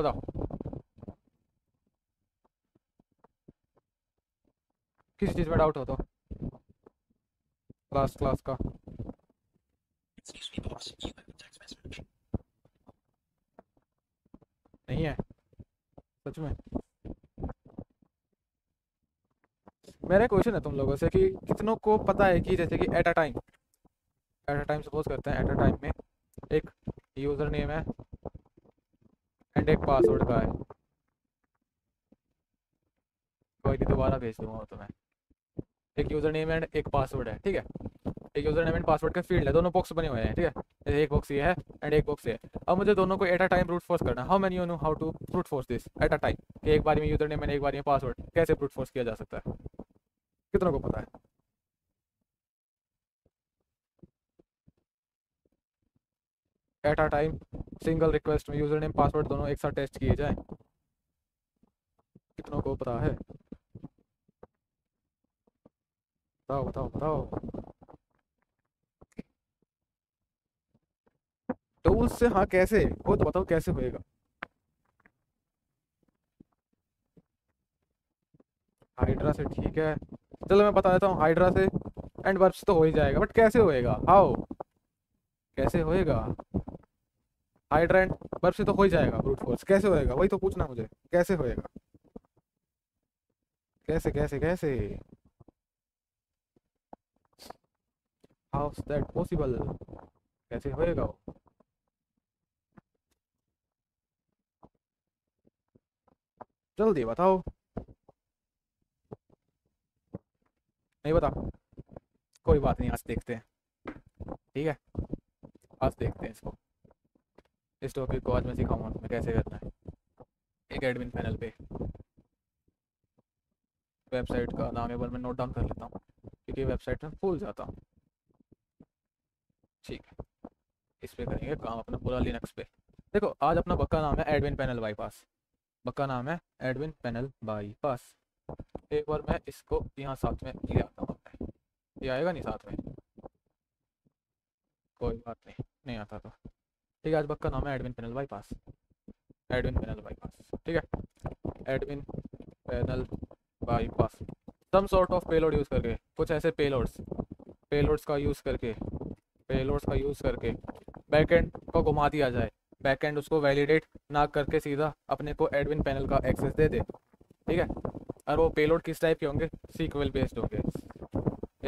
बताओ किस चीज में डाउट हो तो क्लास का नहीं है सच में। मेरा क्वेश्चन है तुम लोगों से कि कितनों को पता है कि जैसे कि एट अ टाइम सपोज करते हैं एट अ टाइम में एक यूजर नेम है एंड एक पासवर्ड का है। कोई नहीं दोबारा भेज दूंगा तुम्हें। एक यूजर नेम एंड एक पासवर्ड है, ठीक है। एक यूजर नेम एंड पासवर्ड का फील्ड है, दोनों बॉक्स बने हुए हैं, ठीक है। एक बॉक्स ये है एंड एक बॉक्स ये है। अब मुझे दोनों को at a time brute force करना। How many you know how to brute force this at a time कि एक बार में यूजर नेम एंड एक बार में पासवर्ड कैसे ब्रूट फोर्स किया जा सकता है? कितनों को पता है? At a time single request में यूजर नेम पासवर्ड दोनों एक साथ टेस्ट किए जाएं, कितनों को पता है? बताओ बताओ बताओ टूल्स से। हाँ कैसे वो तो बताओ कैसे होएगा। हाइड्रा से ठीक है, चलो मैं बता देता हूँ। हाइड्रा से एंड वर्ब्स तो हो ही जाएगा, बट कैसे होएगा? हाउ कैसे होएगा? हाइड्रा एंड वर्ब से तो हो ही जाएगा ब्रूट फोर्स, कैसे होएगा वही तो पूछना मुझे। कैसे होएगा? कैसे कैसे कैसे? How is that possible? कैसे होएगा वो? जल्दी बताओ। नहीं बता कोई बात नहीं, आज देखते हैं, ठीक है। आज देखते हैं इसको, इस टॉपिक को आज मैं सिखाऊंगा तुम्हें कैसे करना है एक एडमिन पैनल पे। वेबसाइट का नाम एक बार मैं नोट डाउन कर लेता हूँ क्योंकि वेबसाइट में भूल जाता हूँ। ठीक है, इस पे करेंगे काम अपना पूरा लिनक्स पे। देखो आज अपना बक्का नाम है एडमिन पैनल बाईपास। बक्का नाम है एडमिन पैनल बाईपास। एक बार मैं इसको यहाँ साथ में ले आता हूँ। ये आएगा नहीं साथ में, कोई बात नहीं, नहीं आता तो ठीक है। आज बक्का नाम है admin panel bypass. Admin panel bypass, ठीक है। Admin panel bypass some sort of payload use करके, कुछ ऐसे पेलोड्स का यूज़ करके बैकएंड को घुमा दिया जाए। बैकएंड उसको वैलिडेट ना करके सीधा अपने को एडमिन पैनल का एक्सेस दे दे, ठीक है। और वो पेलोड किस टाइप के होंगे? सीक्वल बेस्ड होंगे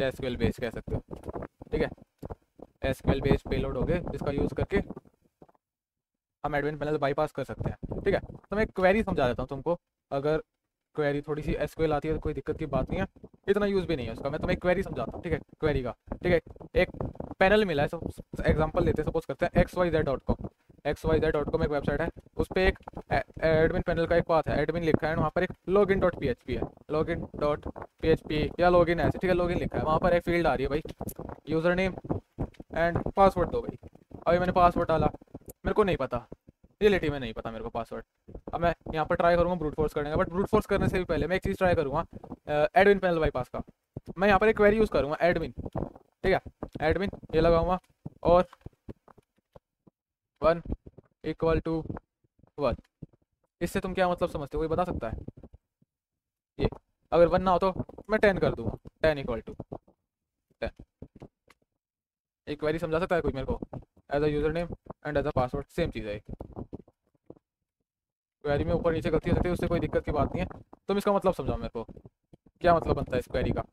या एसक्यूएल बेस्ड कह सकते हो, ठीक है। एसक्यूएल बेस्ड पेलोड हो गए जिसका यूज़ करके हम एडमिन पैनल बाईपास कर सकते हैं, ठीक है। तो मैं क्वेरी समझा देता हूँ तुमको। अगर क्वेरी थोड़ी सी एसक्यूएल आती है तो कोई दिक्कत की बात नहीं है, इतना यूज़ भी नहीं है उसका। मैं तुम्हें क्वेरी समझाता हूँ, ठीक है। क्वेरी का, ठीक है, एक पैनल मिला है। सब एग्जाम्पल लेते हैं, सपोज करते हैं xyz.com एक वेबसाइट है। उस पर एक एडमिन पैनल का एक पाथ है, एडमिन लिखा है, वहाँ पर एक login.php है, login.php या login ऐसे, ठीक है, login लिखा है। वहाँ पर एक फील्ड आ रही है भाई यूज़र नेम एंड पासवर्ड दो भाई। अभी मैंने पासवर्ड डाला, मेरे को नहीं पता, रियलिटी में नहीं पता मेरे को पासवर्ड। अब मैं यहाँ पर ट्राई करूँगा ब्रूट फोर्स करने का, बट ब्रूट फोर्स करने से भी पहले मैं एक चीज़ ट्राई करूँगा एडमिन पैनल बाईपास का। मैं यहाँ पर एक क्वेरी यूज़ करूँगा एडमिन, ठीक है, एडमिन ये लगाऊँगा और 1 = 1। इससे तुम क्या मतलब समझते हो, कोई बता सकता है? ये अगर 1 ना हो तो मैं 10 कर दूँगा, 10 = 10। एक क्वेरी समझा सकता है कोई मेरे को? As a user name and as a password same चीज़ है। क्वेरी में ऊपर नीचे गलती हो सकती है, उससे कोई दिक्कत की बात नहीं है। तुम इसका मतलब समझाओ मेरे को, क्या मतलब बनता है इस क्वेरी का?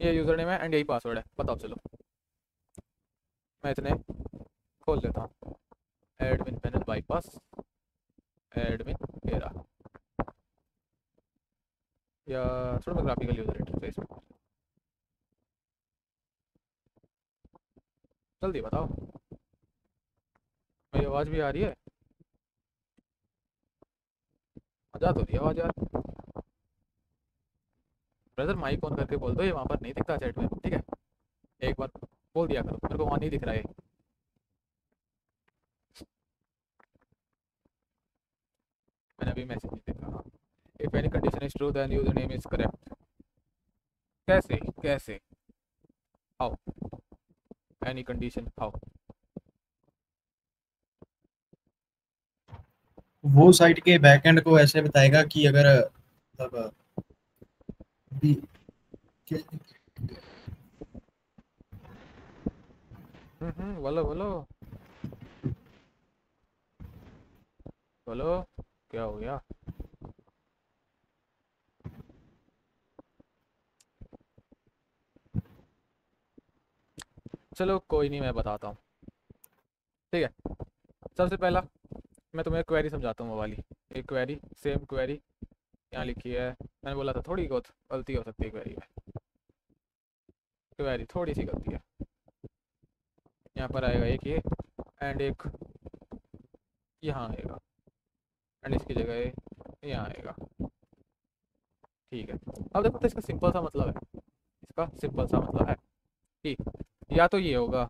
ये यूज़र नेम है एंड यही पासवर्ड है, बताओ। चलो मैं इतने खोल देता हूँ एडमिन पैनल बाईपास एडमिन पेरा। या थोड़ा ग्राफिकल यूज़र इंटरफेस में जल्दी बताओ। मेरी आवाज़ भी आ रही है? मजा तो रही आवाज़ यार। ब्रदर माइक ऑन करके बोल दो, ये वहाँ पर नहीं दिखता चैट में, ठीक है। एक बार बोल दिया करो, मेरे को वहाँ नहीं दिख रहा है। मैंने अभी मैसेज नहीं देखा। If any condition is true then user name is correct. कैसे कैसे? आओ एनी कंडीशन, हाउ वो साइट के बैकएंड को ऐसे बताएगा कि अगर मतलब बोलो बोलो बोलो क्या हो गया। चलो कोई नहीं, मैं बताता हूँ, ठीक है। सबसे पहला मैं तुम्हें क्वेरी समझाता हूँ, वो वाली एक क्वेरी, सेम क्वेरी यहाँ लिखी है। मैंने बोला था थोड़ी बहुत गलती हो सकती है क्वेरी में, क्वेरी थोड़ी सी गलती है। यहाँ पर आएगा एक ये एंड एक यहाँ आएगा एंड इसकी जगह यहाँ आएगा, ठीक है। अब देखो तो इसका सिंपल सा मतलब है, इसका सिंपल सा मतलब है कि या तो ये होगा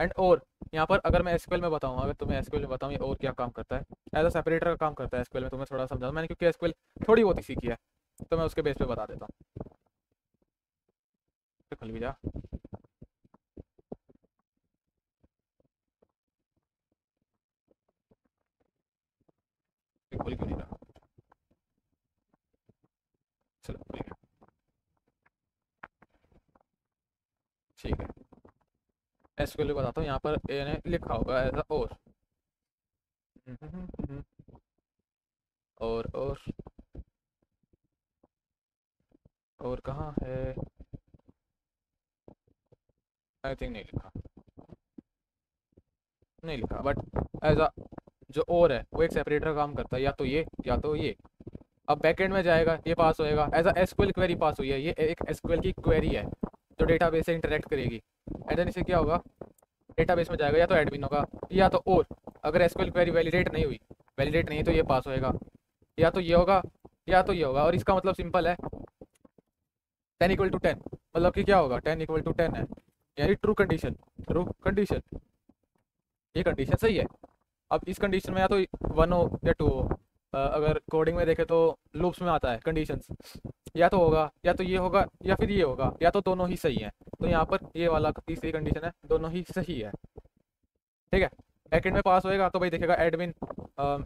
एंड और। यहाँ पर अगर मैं एसक्यूएल में बताऊँ, अगर तुम्हें एसक्यूएल में बताऊँ ये और क्या काम करता है, एज अ सेपरेटर का काम करता है एसक्यूएल में, तुम्हें थोड़ा समझा। मैंने क्योंकि एसक्यूएल थोड़ी बहुत ही सीखी है तो मैं उसके बेस पे बता देता हूँ। खुल भी जा, खुल क्यों नहीं रहा? चलो ठीक है, ठीक है। एसक्यूएल बताता हूँ, यहाँ पर ए ने लिखा होगा एज और कहाँ है? आई थिंक नहीं लिखा, नहीं लिखा। बट एज अ जो और है वो एक सेपरेटर काम करता है, या तो ये या तो ये। अब बैकएंड में जाएगा, ये पास होएगा as a SQL query pass हुई है, ये एक एसक्यूएल की क्वेरी है जो डेटाबेस से इंटरेक्ट करेगी। एंड देन इसे क्या होगा, डेटाबेस में जाएगा, या तो एडमिन होगा या तो और। अगर एसक्यूएल क्वेरी वैलिडेट नहीं हुई, वैलिडेट नहीं है तो ये पास होएगा, या तो ये होगा या तो ये होगा। और इसका मतलब सिंपल है 10 इक्वल टू 10, मतलब कि क्या होगा 10 इक्वल टू 10 है, यानी ट्रू कंडीशन, ट्रू कंडीशन। ये कंडीशन सही है। अब इस कंडीशन में या तो 1 हो या 2 हो। अगर कोडिंग में देखें तो लूप्स में आता है कंडीशंस, या तो होगा या तो ये होगा या फिर ये होगा, या तो दोनों ही सही हैं। तो यहाँ पर ये वाला तीसरी कंडीशन है, दोनों ही सही है, ठीक है। बैकेंड में पास होएगा तो भाई देखेगा एडमिन,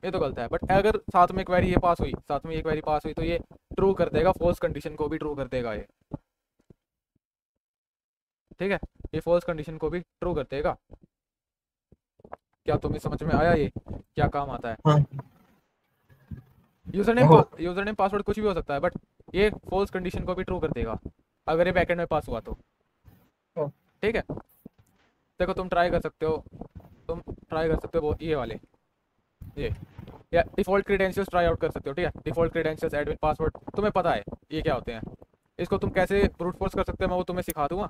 ये तो गलत है। बट अगर साथ में क्वेरी ये पास हुई, साथ में ये क्वेरी पास हुई, तो ये ट्रू कर देगा, फॉल्स कंडीशन को भी ट्रू कर देगा ये, ठीक है। ये फॉल्स कंडीशन को भी ट्रू कर देगा। क्या तुम्हें समझ में आया ये क्या काम आता है? यूजर नेम पासवर्ड कुछ भी हो सकता है, बट ये फॉल्स कंडीशन को भी ट्रू कर देगा अगर ये बैकएंड में पास हुआ तो, ठीक है। देखो तुम ट्राई कर सकते हो, वो ये वाले, ये या डिफॉल्ट क्रेडेंशियल्स ट्राई आउट कर सकते हो, ठीक है। डिफॉल्ट क्रेडेंशियल्स, एडमिन पासवर्ड, तुम्हें पता है ये क्या होते हैं, इसको तुम कैसे ब्रूट फोर्स कर सकते हो मैं वो तुम्हें सिखा दूंगा।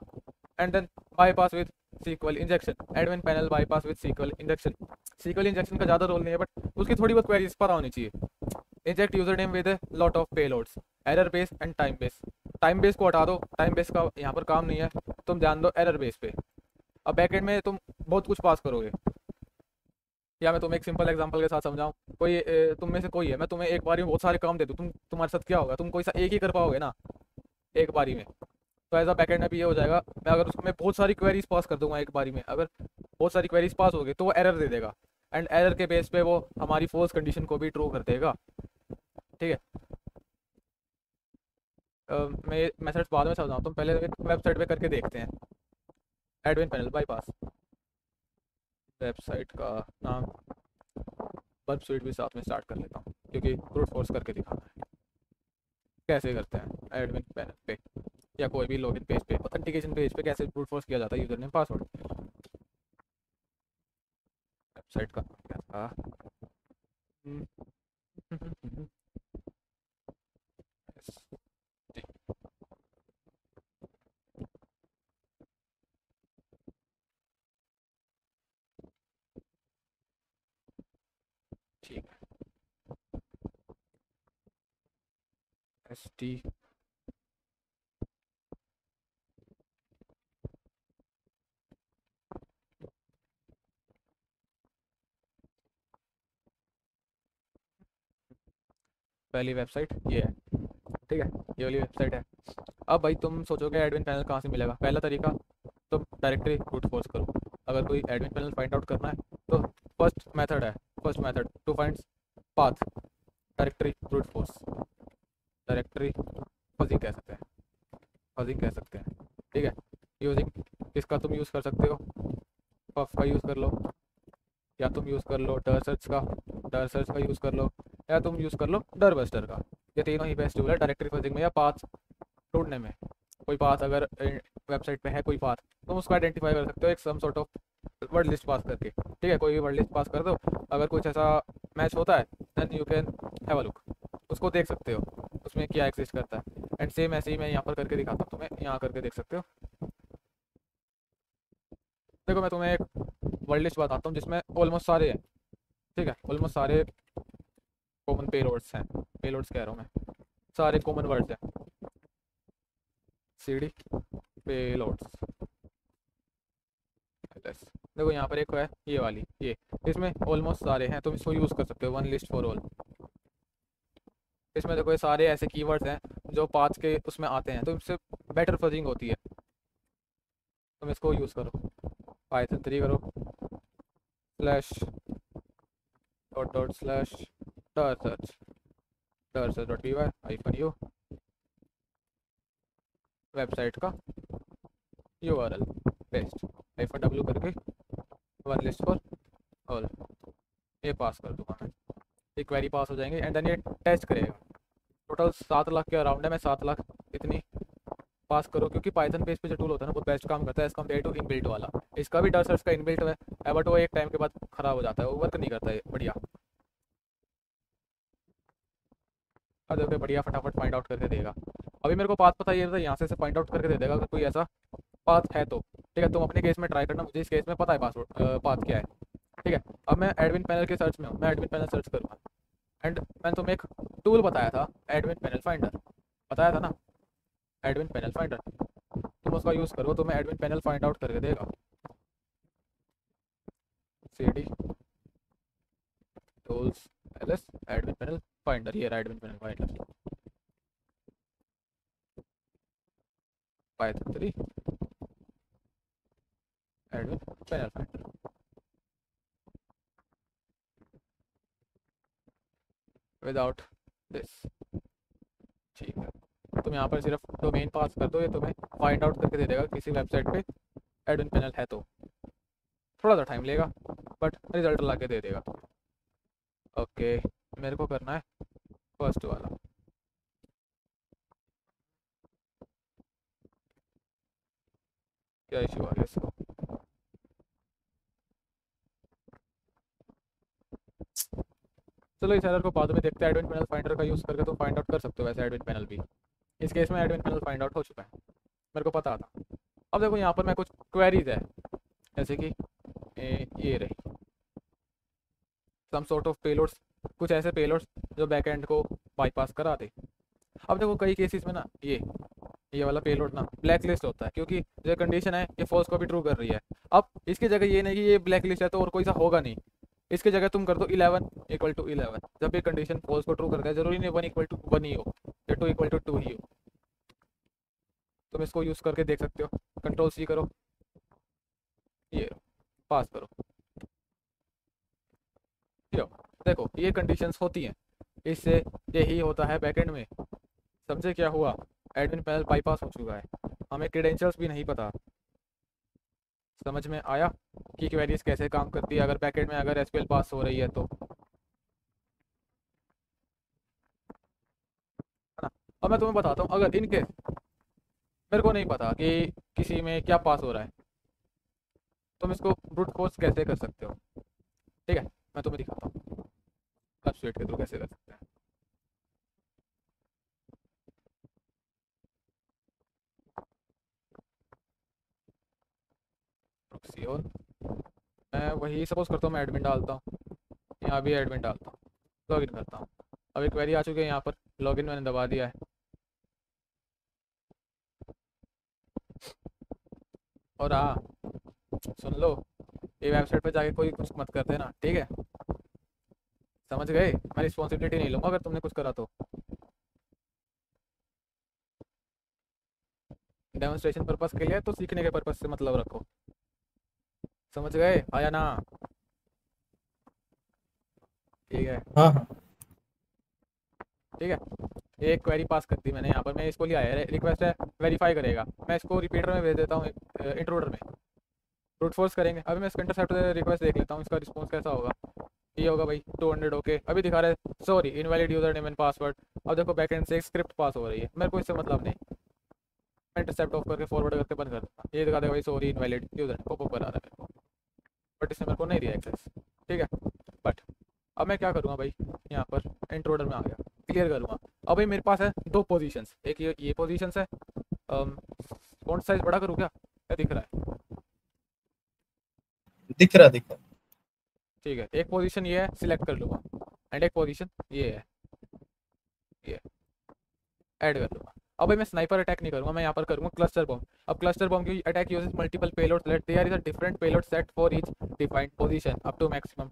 And then bypass with SQL injection, admin panel bypass with SQL injection. SQL injection का ज़्यादा रोल नहीं है, बट उसकी थोड़ी बहुत क्वेरीज पता होनी चाहिए। Inject user name with lot of payloads, error base and time base. Time base को हटा दो, टाइम बेस का यहाँ पर काम नहीं है, तुम ध्यान दो एरर बेस पे। अब बैकेंड में तुम बहुत कुछ पास करोगे, या मैं तुम्हें एक सिंपल एग्जांपल के साथ समझाऊँ। कोई तुम में से कोई है, मैं तुम्हें एक बारी में बहुत सारे काम दे दूँ, तुम्हारे साथ क्या होगा, तुम कोई सा एक ही कर पाओगे ना एक बारी में। तो ऐसा बैकेंड में भी ये हो जाएगा, मैं अगर उसमें बहुत सारी क्वेरीज पास कर दूंगा एक बारी में, अगर बहुत सारी क्वेरीज पास हो गई तो वो एरर दे देगा, एंड एरर के बेस पे वो हमारी फॉल्स कंडीशन को भी ट्रू कर देगा, ठीक है। मैं ये मेथड्स बाद में समझाता हूँ, तुम पहले वेबसाइट पे करके देखते हैं। एडमिन पैनल बाईपास, वेबसाइट का नाम वर्ब स्वीट भी साथ में स्टार्ट कर लेता हूँ क्योंकि ब्रूट फोर्स करके दिखाना है कैसे करते हैं। एडमिन पैनल पे या कोई भी लॉगिन पेज पे, ऑथेंटिकेशन पेज पे कैसे ब्रूट फोर्स किया जाता है यूजर नेम पासवर्ड। वेबसाइट का ठीक है, ST पहली वेबसाइट ये है, ठीक है, ये वाली वेबसाइट है। अब भाई तुम सोचोगे एडमिन पैनल कहाँ से मिलेगा? पहला तरीका तुम डायरेक्टरी ब्रूट फोर्स करो। अगर कोई एडमिन पैनल फाइंड आउट करना है तो first method to find path, directory brute force, directory fuzzing कह सकते हैं, फजिंग कह सकते हैं, ठीक है। यूजिंग इसका तुम यूज़ कर सकते हो, पफ का यूज़ कर लो, या तुम यूज़ कर लो डर सर्च का यूज़ कर लो, या तुम यूज़ कर लो डर बस्टर का। ये तीनों ही बेस्ट टूल है डायरेक्टरी फजिंग में या पाथ ढूंढने में। कोई पाथ अगर वेबसाइट पे है, कोई पाथ तुम उसको आइडेंटिफाई कर सकते हो एक some sort of word list pass करके, ठीक है। कोई भी वर्ड लिस्ट पास कर दो, अगर कुछ ऐसा मैच होता है then you can have a look, उसको देख सकते हो उसमें क्या एग्जिस्ट करता है। एंड सेम ऐसे ही मैं यहाँ पर करके दिखाता हूँ तुम्हें, यहाँ करके देख सकते हो। देखो मैं तुम्हें एक वर्ड लिस्ट बताता हूँ जिसमें ऑलमोस्ट सारे हैं, ठीक है, ऑलमोस्ट सारे कॉमन पेलोड्स हैं, पेलोड्स कह रहा हूँ मैं, सारे कॉमन वर्ड्स हैं। सीडी पेलोड्स, देखो यहाँ पर एक है ये वाली, ये इसमें ऑलमोस्ट सारे हैं, तुम इसको यूज़ कर सकते हो, वन लिस्ट फॉर ऑल। इसमें देखो ये सारे ऐसे कीवर्ड्स हैं जो पाथ के उसमें आते हैं, तो इससे बेटर फजिंग होती है। तुम इसको यूज़ करो, पाइथन 3 करो, /... ./darsearch.py वेबसाइट का URL पेस्ट -w करके वन लिस्ट फॉर ऑल, ये पास कर दूंगा मैं, ये क्वेरी पास हो जाएंगे। एंड देन ये टेस्ट करेगा। टोटल 7 लाख के अराउंड है, मैं 7 लाख इतनी पास करो, क्योंकि पाइथन बेस पे जो टूल होता है ना वो बेस्ट काम करता है एज कम्पेयर टू इनबिल्ट वाला। इसका भी डर सर्च का इनबिल्ट है बट वो एक टाइम के बाद ख़राब हो जाता है, वो वर्क नहीं करता है बढ़िया। अरे ओके बढ़िया, फटाफट फाइंड आउट करके देगा। अभी मेरे को पाथ पता ये था, यहाँ से फाइंड आउट करके दे देगा अगर कोई ऐसा पाथ है तो, ठीक है। तुम अपने केस में ट्राई करना, मुझे इस केस में पता है पासवर्ड पाथ क्या है, ठीक है। अब मैं एडमिन पैनल के सर्च में हूँ, मैं एडमिन पैनल सर्च करूँगा। एंड मैंने तुम्हें एक टूल बताया था एडमिन पैनल फाइंडर, बताया था ना एडमिन पैनल फाइंडर, तुम उसका यूज़ करो, तुम्हें एडमिन पैनल फाइंड आउट करके देगा। cd tools ls admin panel finder, ये admin panel finder Python 3 admin panel finder. Without this ठीक है, तुम यहाँ पर सिर्फ डोमेन पास कर दो, ये तुम्हें फाइंड आउट करके दे देगा किसी वेबसाइट पे एडमिन पैनल है तो। थोड़ा सा टाइम लेगा बट रिजल्ट ला के दे देगा। ओके मेरे को करना है फर्स्ट वाला, क्या इशू आ गया इसको? चलो इस एरर को बाद में देखते हैं। एडमिन पैनल फाइंडर का यूज़ करके तो फाइंड आउट कर सकते हो वैसे एडमिन पैनल भी। इस केस में एडमिन पैनल फाइंड आउट हो चुका है, मेरे को पता था। अब देखो यहाँ पर मैं कुछ क्वेरीज है, जैसे कि ये रही सम सॉर्ट ऑफ पेलोड्स, कुछ ऐसे पेलोड्स जो बैकएंड को बाईपास करा दे। अब देखो कई केसेस में ना ये वाला पेलोड ना ब्लैक लिस्ट होता है, क्योंकि जो कंडीशन है ये फॉल्स को भी ट्रू कर रही है। अब इसकी जगह ये नहीं कि ये ब्लैक लिस्ट है तो और कोई सा होगा नहीं, इसकी जगह तुम कर दो 11 = 11। जब ये कंडीशन फॉल्स को ट्रू करता है, जरूरी नहीं 1 = 1 ही हो या 2 = 2 ही हो। तुम इसको यूज़ करके देख सकते हो, कंट्रोल C करो, ये पास करो, यो देखो ये कंडीशंस होती हैं, इससे यही होता है बैकएंड में। समझे क्या हुआ? एडमिन पैनल बाईपास हो चुका है, हमें क्रेडेंशियल्स भी नहीं पता। समझ में आया कि क्वेरीज कैसे काम करती है अगर बैकएंड में अगर एसक्यूएल पास हो रही है तो, है ना। अब मैं तुम्हें बताता हूँ, अगर इनकेस मेरे को नहीं पता कि किसी में क्या पास हो रहा है, तुम इसको ब्रूट फोर्स कैसे कर सकते हो, ठीक है। मैं तुम्हें दिखाता हूँ सबस्ट्रेट के थ्रू कैसे कर सकते हैं। मैं वही सपोज करता हूँ, मैं एडमिन डालता हूँ, यहाँ भी एडमिन डालता हूँ, लॉगिन करता हूँ। अब एक क्वेरी आ चुकी है यहाँ पर, लॉगिन मैंने दबा दिया है और सुन लो, ये वेबसाइट पे जाके कोई कुछ मत कर देना, ठीक है। समझ गए? मैं रिस्पॉन्सिबिलिटी नहीं लूँगा अगर तुमने कुछ करा तो। डेमोन्स्ट्रेशन पर्पस के लिए तो सीखने के पर्पस से मतलब रखो, समझ गए? आया ना? ठीक है, हाँ। ठीक है, एक क्वेरी पास करती मैंने यहाँ पर, मैं इसको लिया है, रिक्वेस्ट है वेरीफाई करेगा, मैं इसको रिपीटर में भेज देता हूँ, इंट्रूडर में ब्रूट फोर्स करेंगे। अभी मैं इसका इंटरसेप्ट रिक्वेस्ट देख लेता हूँ, इसका रिस्पॉन्स कैसा होगा, ये होगा भाई 200 ओके। अभी दिखा रहा है sorry invalid user name and password. अब देखो बैकएंड से एक स्क्रिप्ट पास हो रही है, मेरे को इससे मतलब नहीं, इंटरसेप्ट ऑफ करके फॉरवर्ड करके बंद कर देता, ये दिखा देगा भाई सॉरी इनवैलिड यूजर पॉपअप बना रहा है मेरे को, बट इसने मेरे को नहीं दिया एक्सेस, ठीक है। बट अब मैं क्या करूँगा भाई, यहाँ पर इंट्रोडर में आ गया, क्लियर करूँगा। अब भाई मेरे पास है दो पोजीशंस, एक ये पोजीशंस है, फ़ॉन्ट साइज बड़ा करूँ क्या दिख रहा है, दिख रहा ठीक है। एक पोजीशन ये है, सिलेक्ट कर लूँगा, एंड एक पोजीशन ये है, ये ऐड कर लूँगा। अब भाई मैं स्नाइपर अटैक नहीं करूँगा, मैं यहाँ पर करूँगा क्लस्टर बॉम्ब। अब क्लस्टर बॉम्ब की attack uses multiple payloads, let there is a different payload set for each defined position up to maximum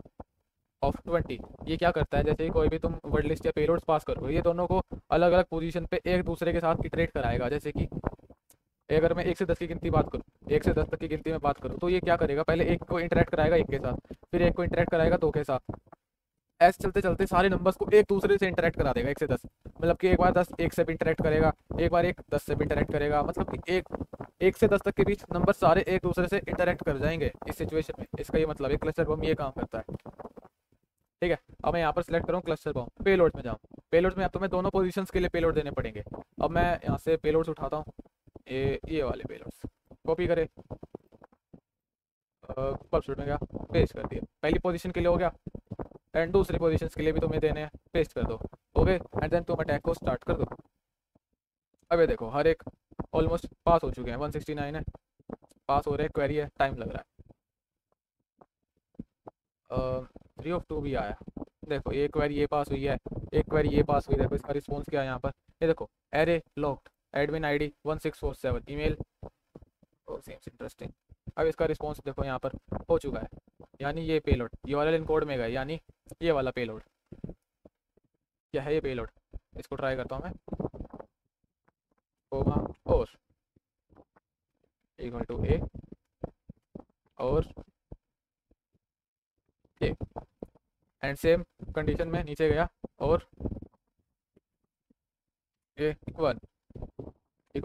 of 20। ये क्या करता है, जैसे कोई भी तुम वर्ड लिस्ट या पेलोड्स पास करो, ये दोनों को अलग अलग पोजीशन पे एक दूसरे के साथ इटरेट कराएगा। जैसे कि अगर मैं 1 से 10 की गिनती बात करूँ, 1 से 10 तक की गिनती में बात करूँ, तो ये क्या करेगा, पहले एक को इंटरेक्ट कराएगा 1 के साथ, फिर एक को इंटरेक्ट कराएगा 2 के साथ, ऐसे चलते चलते सारे नंबर्स को एक दूसरे से इंटरेक्ट करा देगा 1 से 10। मतलब कि एक बार 10 1 से भी इंटरेक्ट करेगा, एक बार 1 10 से भी इंटरेक्ट करेगा, मतलब कि 1 से 10 तक के बीच नंबर सारे एक दूसरे से इंटरेक्ट कर जाएंगे इस सिचुएशन में। इसका ये मतलब है क्लस्टर बम ये काम करता है, ठीक है। अब मैं यहाँ पर सिलेक्ट करूँ क्लस्टर बम, पेलोड में जाऊँ, पेलोड में अब तुम्हें दोनों पोजीशंस के लिए पेलोड देने पड़ेंगे। अब मैं यहाँ से पेलोड्स उठाता हूँ, ये वाले पेलोड्स कॉपी करें, में गया पेस्ट कर दिया, पहली पोजीशन के लिए हो गया, एंड दूसरी पोजीशंस के लिए भी तुम्हें देने हैं, पेस्ट कर दो ओके, एंड देन तुम अटैक को स्टार्ट कर दो। अब ये देखो हर एक ऑलमोस्ट पास हो चुके हैं, 169 है पास हो रहे हैं, क्वेरी है, टाइम लग रहा है, 3 ऑफ 2 भी आया। देखो ये क्वेरी ये पास हुई है, एक क्वेरी ये पास हुई, देखो इसका रिस्पॉन्स क्या है यहाँ पर, ये देखो array locked admin ID 1647 email seems interesting. अब इसका रिस्पॉन्स देखो यहाँ पर हो चुका है, यानी ये पेलोड URL इनकोड में गए, यानी ये वाला पेलोड क्या है, ये पेलोड इसको ट्राई करता हूँ मैं, और = A और A, एंड सेम कंडीशन में नीचे गया और A 1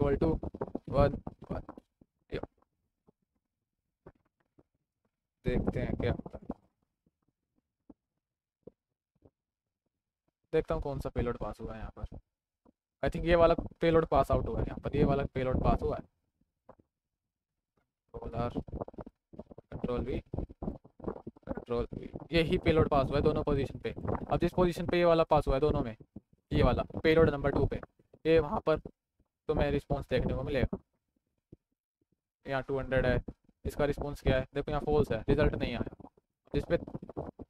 = 1 1। देखते हैं क्या होता है, देखता हूँ कौन सा पेलोड पास हुआ है यहाँ पर। आई थिंक ये वाला पेलोड पास आउट हुआ है, यहाँ पर ये वाला पेलोड पास हुआ है, कंट्रोल V, यही पेलोड पास हुआ है दोनों पोजीशन पे। अब जिस पोजीशन पे ये वाला पास हुआ है दोनों में, ये वाला पेलोड नंबर 2 पे, ये वहाँ पर तुम्हें रिस्पॉन्स देखने को मिलेगा। यहाँ 200 है, इसका रिस्पॉन्स क्या है, देखो यहाँ फॉल्स है, रिजल्ट नहीं आया। जिसपे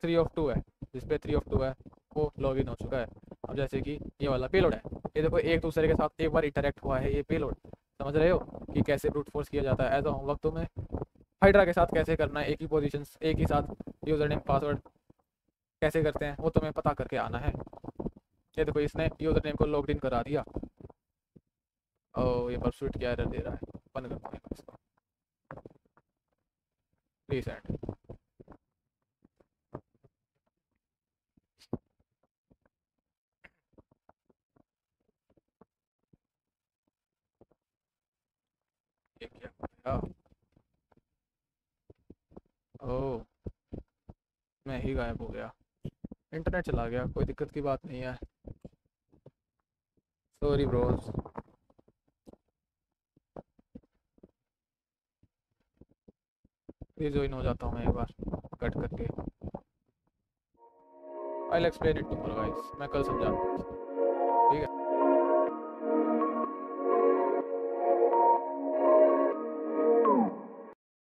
3 ऑफ 2 है, जिसपे 3 ऑफ 2 है वो लॉग इन हो चुका है। अब जैसे कि ये वाला पेलोड है, ये देखो एक दूसरे के साथ एक बार इंटरेक्ट हुआ है ये पेलोड। समझ रहे हो कि कैसे ब्रूट फोर्स किया जाता है, ऐसा होमवर्क तुम्हें हाइड्रा के साथ कैसे करना है, एक ही पोजीशन एक ही साथ यूज़र नेम पासवर्ड कैसे करते हैं वो तुम्हें पता करके आना है। ये देखो इसने यूज़र नेम को लॉग इन करा दिया, और ये परसूट क्या एरर दे रहा है, बंद कर दूँगा इसको, रीसेट। ओह मैं ही गायब हो गया, इंटरनेट चला गया, कोई दिक्कत की बात नहीं है, सॉरी ब्रोस। रिजॉइन हो जाता हूँ मैं एक बार कट करके, I will explain it tomorrow guys, मैं कल समझाऊंगा।